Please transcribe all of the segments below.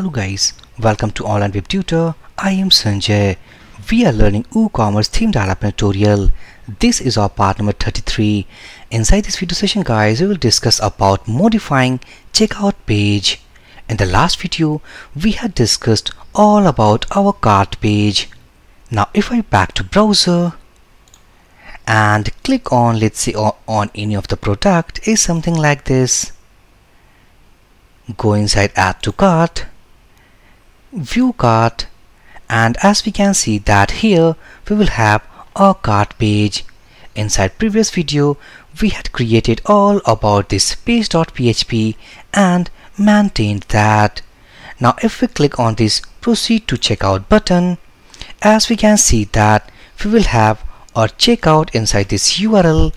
Hello guys, welcome to Online Web Tutor. I am Sanjay. We are learning WooCommerce theme development tutorial. This is our part number 33. Inside this video session guys, we will discuss about modifying checkout page. In the last video, we had discussed all about our cart page. Now if I back to browser and click on, let's say on any of the product, is something like this. Go inside add to cart, view cart, and as we can see that here we will have our cart page. Inside previous video we had created all about this page.php and maintained that. Now if we click on this proceed to checkout button, as we can see that we will have our checkout inside this URL.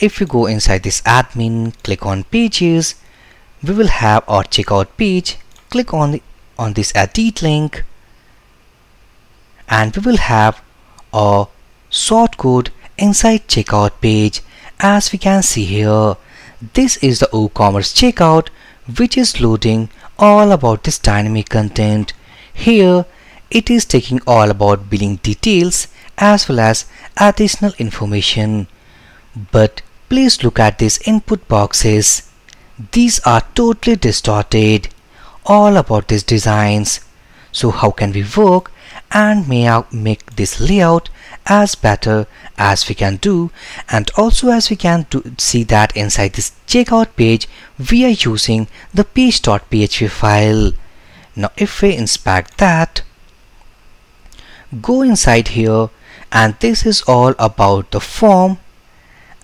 If we go inside this admin, click on pages, we will have our checkout page. Click on this edit link and we will have our sort code inside checkout page. As we can see here, this is the WooCommerce checkout which is loading all about this dynamic content. Here it is taking all about billing details as well as additional information. But please look at these input boxes. These are totally distorted, all about these designs. So how can we work and make this layout as better as we can do? And also as we can see that inside this checkout page we are using the page.php file. Now if we inspect that, go inside here, and this is all about the form.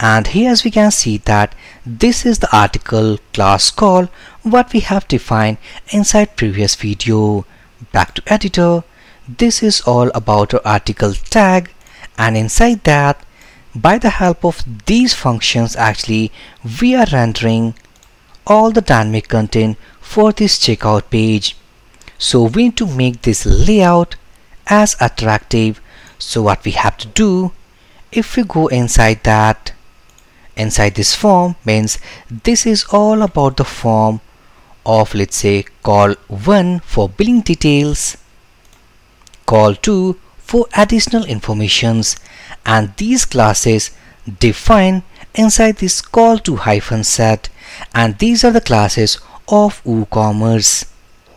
And here as we can see that this is the article class call what we have defined inside previous video. Back to editor, this is all about our article tag, and inside that by the help of these functions actually we are rendering all the dynamic content for this checkout page. So we need to make this layout as attractive. So what we have to do, if we go inside that, inside this form, means this is all about the form of, let's say, call 1 for billing details, call 2 for additional informations, and these classes define inside this call to hyphen set, and these are the classes of WooCommerce.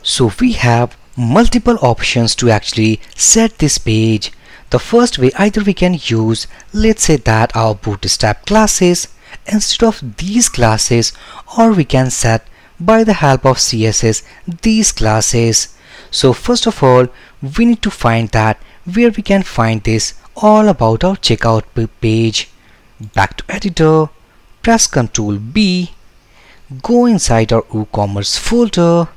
So we have multiple options to actually set this page. The first way, either we can use, let's say that our Bootstrap classes instead of these classes, or we can set by the help of CSS these classes. So first of all, we need to find that where we can find this all about our checkout page. Back to editor, press Ctrl B, go inside our WooCommerce folder,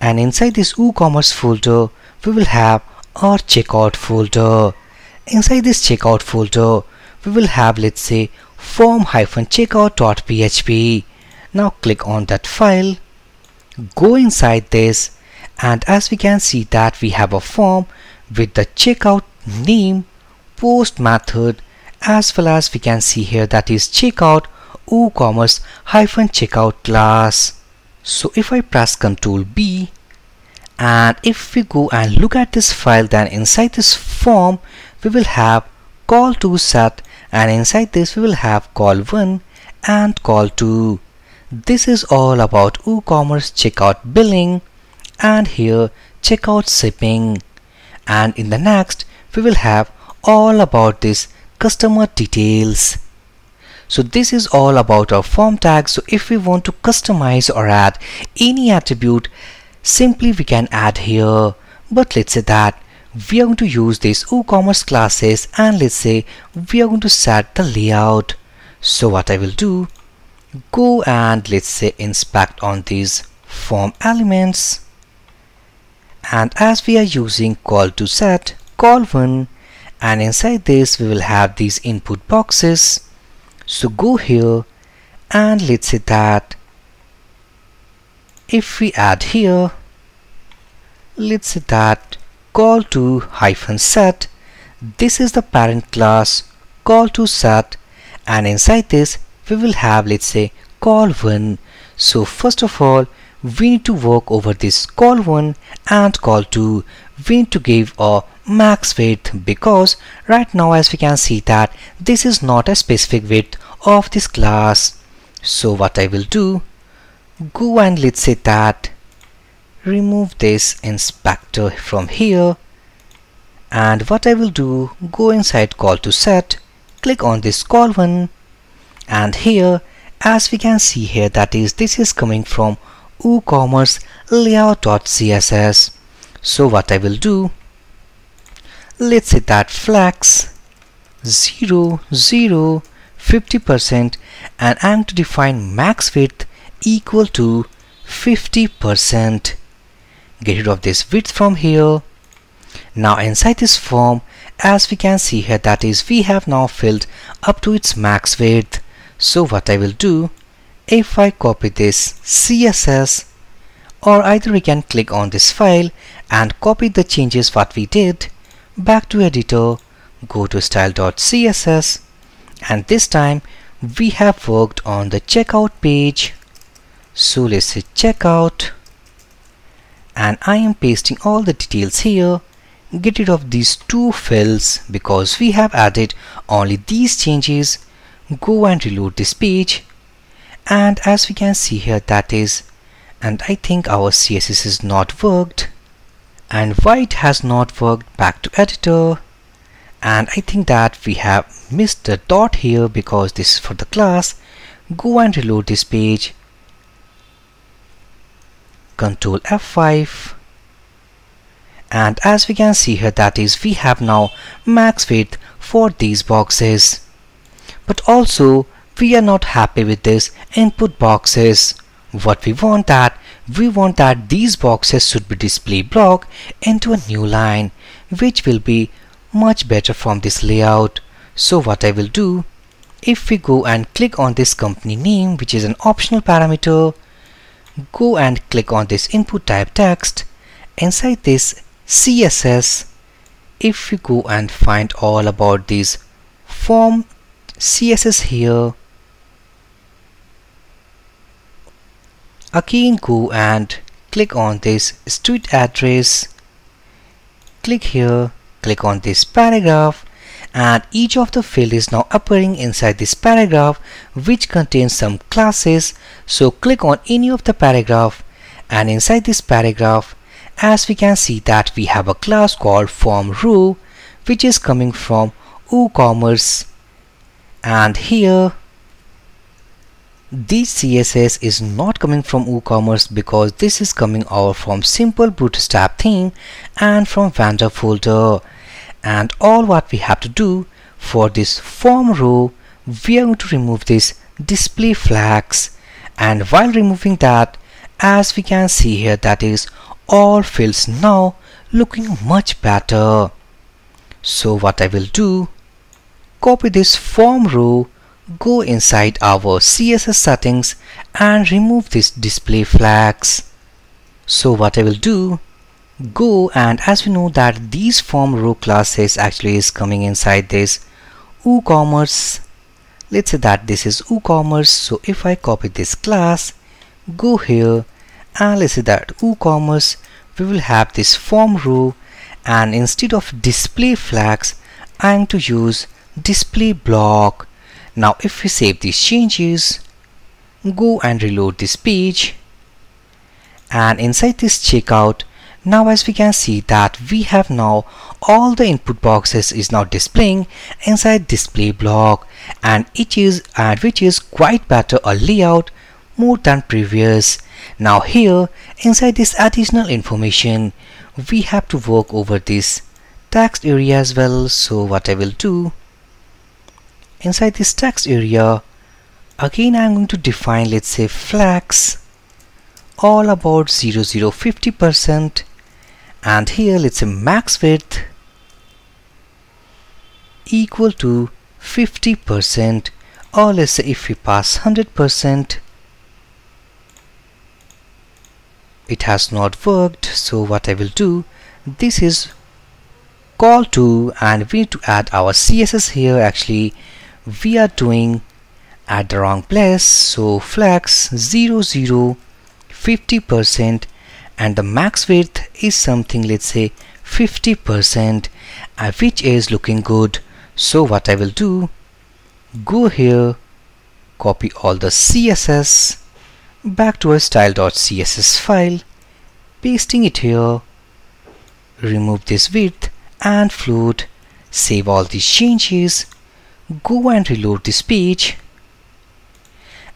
and inside this WooCommerce folder we will have our checkout folder. Inside this checkout folder we will have, let's say, form-checkout.php. Now click on that file, go inside this, and as we can see that we have a form with the checkout name, post method, as well as we can see here that is checkout WooCommerce-checkout class. So if I press Ctrl B, and if we go and look at this file, then inside this form we will have call to set, and inside this we will have call 1 and call 2. This is all about WooCommerce checkout billing, and here checkout shipping, and in the next we will have all about this customer details. So this is all about our form tag. So if we want to customize or add any attribute, simply we can add here. But let's say that we are going to use these WooCommerce classes, and let's say we are going to set the layout. So what I will do, go and let's say inspect on these form elements, and as we are using call to set, call 1, and inside this we will have these input boxes. So go here and let's say that if we add here, let's say that call to hyphen set, this is the parent class call to set, and inside this we will have, let's say, call 1. So first of all we need to work over this call 1 and call 2. We need to give a max width, because right now as we can see that this is not a specific width of this class. So what I will do, go and let's say that remove this inspector from here, and what I will do, go inside call to set, click on this call 1, and here as we can see here that is this is coming from WooCommerce layout.css. So what I will do, let's say that flex 0 0 50%, and I'm to define max width equal to 50%. Get rid of this width from here. Now inside this form as we can see here that is we have now filled up to its max width. So what I will do, if I copy this CSS, or either we can click on this file and copy the changes what we did, back to editor, go to style.css, and this time we have worked on the checkout page. So let's say checkout, and I am pasting all the details here. Get rid of these two fields because we have added only these changes. Go and reload this page, and as we can see here that is, and I think our CSS is not worked, and why it has not worked, back to editor, and I think that we have missed the dot here because this is for the class. Go and reload this page, Control F5, and as we can see here that is we have now max width for these boxes. But also we are not happy with this input boxes. What we want, that we want that these boxes should be display block into a new line, which will be much better from this layout. So what I will do, if we go and click on this company name, which is an optional parameter, go and click on this input type text, inside this CSS, if we go and find all about these form CSS here, again go and click on this street address, click here, click on this paragraph, and each of the field is now appearing inside this paragraph, which contains some classes. So click on any of the paragraph, and inside this paragraph as we can see that we have a class called form row, which is coming from WooCommerce, and here this CSS is not coming from WooCommerce because this is coming out from simple Bootstrap theme and from vendor folder. And all what we have to do for this form row, we are going to remove this display flags, and while removing that as we can see here that is all fields now looking much better. So what I will do, copy this form row, go inside our CSS settings and remove this display flags. So what I will do, go, and as we know that these form row classes actually is coming inside this WooCommerce. Let's say that this is WooCommerce. So if I copy this class, go here, and let's say that WooCommerce, we will have this form row, and instead of display flags I am to use display block. Now if we save these changes, go and reload this page, and inside this checkout now as we can see that we have now all the input boxes is now displaying inside display block, and which is quite better a layout more than previous. Now here inside this additional information we have to work over this text area as well. So what I will do, inside this text area again I'm going to define, let's say flags all about 0 0 50%, and here let's say max width equal to 50%, or let's say if we pass 100%. It has not worked. So what I will do, this is call to, and we need to add our CSS here. Actually we are doing at the wrong place. So flex 0 0 50% and the max width is something, let's say 50%, which is looking good. So what I will do, go here, copy all the CSS back to our style.css file, pasting it here, remove this width and float, save all these changes, go and reload this page,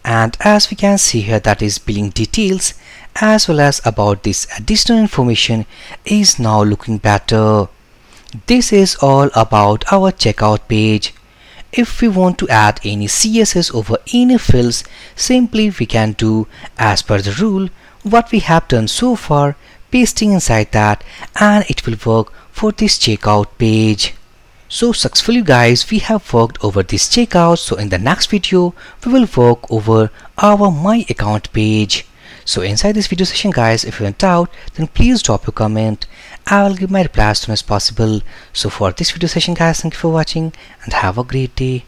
and as we can see here, that is billing details as well as about this additional information is now looking better. This is all about our checkout page. If we want to add any CSS over any fields, simply we can do as per the rule what we have done so far, pasting inside that, and it will work for this checkout page. So successfully guys, we have worked over this checkout. So in the next video, we will work over our My Account page. So inside this video session guys, if you went out, then please drop your comment. I will give my reply as soon as possible. So for this video session guys, thank you for watching and have a great day.